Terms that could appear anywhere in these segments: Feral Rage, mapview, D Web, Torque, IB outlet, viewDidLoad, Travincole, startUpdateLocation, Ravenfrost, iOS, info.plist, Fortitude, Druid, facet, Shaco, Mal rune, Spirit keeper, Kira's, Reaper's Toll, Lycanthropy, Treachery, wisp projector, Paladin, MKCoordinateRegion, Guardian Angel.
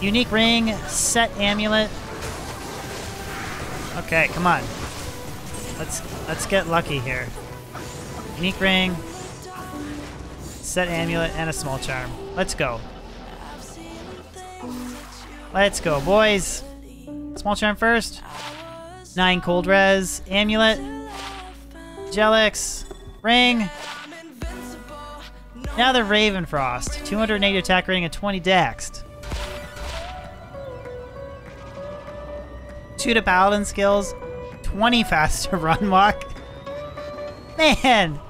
Unique ring, set amulet. Okay, come on. Let's get lucky here. Unique ring, set amulet, and a small charm. Let's go. Let's go, boys. Small charm first. 9 cold res, amulet, Jelix, ring. Now the Ravenfrost, 280 attack rating and 20 dext. 2 to Paladin skills, 20 faster run walk. Man,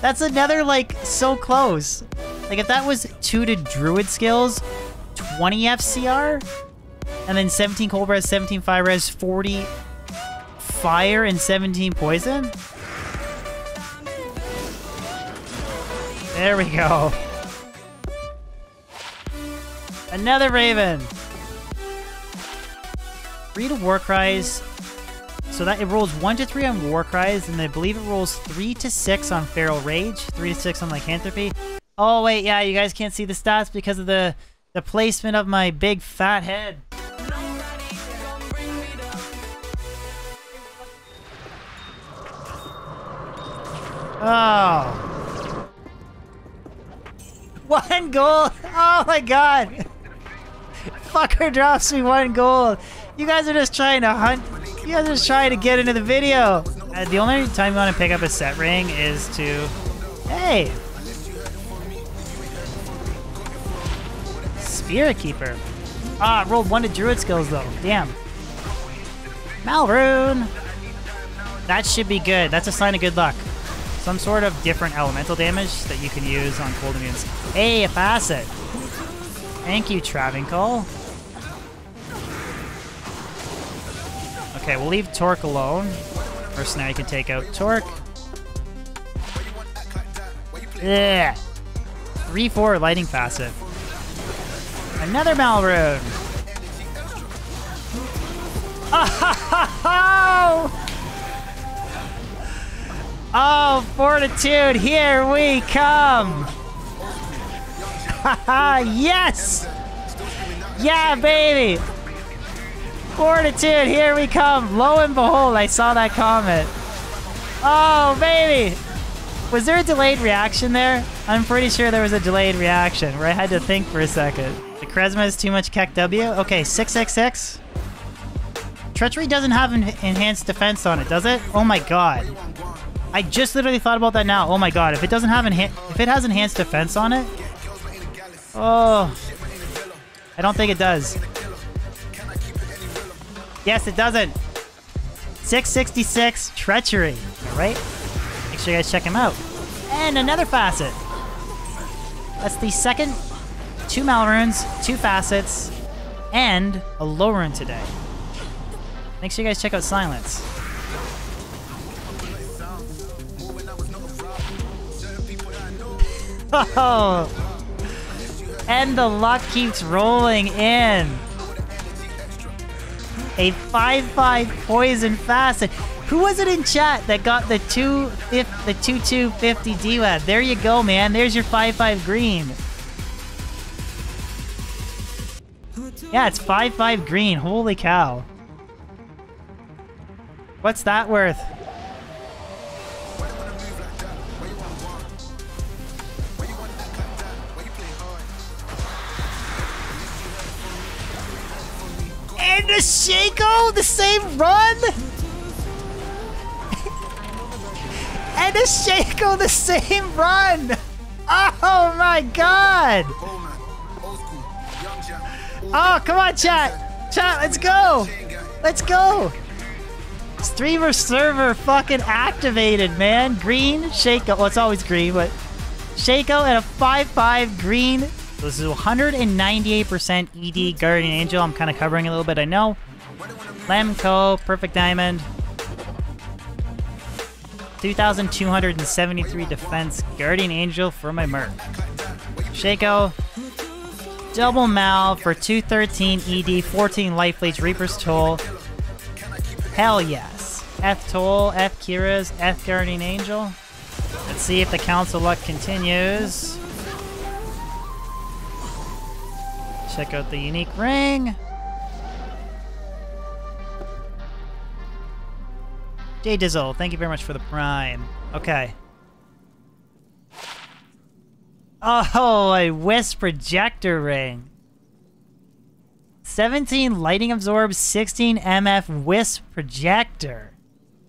that's another like so close. Like if that was 2 to Druid skills, 20 FCR, and then 17 cold res, 17 fire res, 40 fire, and 17 poison. There we go. Another Raven. 3 to War Cries. So that it rolls 1 to 3 on War Cries, and I believe it rolls 3 to 6 on Feral Rage, 3 to 6 on Lycanthropy. Oh wait, yeah, you guys can't see the stats because of the placement of my big fat head. Oh. 1 gold! Oh my god! Fucker drops me 1 gold! You guys are just trying to hunt. You guys are just trying to get into the video! The only time you want to pick up a set ring is to... Hey! Spirit keeper. Ah, rolled 1 to Druid skills though. Damn. Mal rune! That should be good. That's a sign of good luck. Some sort of different elemental damage that you can use on cold immunes. Hey, a facet! Thank you, Travincole. Okay, we'll leave Torque alone. First, now you can take out Torque. Yeah. 3-4 lighting facet. Another Mal rune. Oh! Oh, Fortitude, here we come! Haha, yes! Yeah, baby! Fortitude, here we come! Lo and behold, I saw that comment. Oh, baby! Was there a delayed reaction there? I'm pretty sure there was a delayed reaction where I had to think for a second. The charisma is too much Keck W? Okay, 666. Treachery doesn't have enhanced defense on it, does it? Oh my god. I just literally thought about that now. Oh my god, if it doesn't have if it has enhanced defense on it. Oh. I don't think it does. Yes, it doesn't. 666 Treachery, all right? Make sure you guys check him out. And another facet. That's the second 2 Mal runes, 2 facets, and a low rune today. Make sure you guys check out Silence. Oh. And the luck keeps rolling in. A 5-5 poison facet. Who was it in chat that got the 2250 D Web? There you go, man. There's your 5-5 green. Yeah, it's 5-5 green. Holy cow. What's that worth? And the Shaco, the same run? And the Shaco, the same run! Oh my god! Oh, come on, chat! Chat, let's go! Let's go! Streamer server fucking activated, man. Green, Shaco. Well, it's always green, but... Shaco and a 5-5 green. This is 198% ED Guardian Angel. I'm kind of covering a little bit, I know. Lemco, Perfect Diamond. 2,273 defense. Guardian Angel for my merc. Shaco. Double Mal for 213 ED, 14 Life Leech, Reaper's Toll. Hell yes. F Toll, F Kira's, F Guardian Angel. Let's see if the Council Luck continues. Check out the unique ring! J Dizzle, thank you very much for the prime. Okay. Oh, a wisp projector ring. 17 lighting absorbs, 16 MF wisp projector.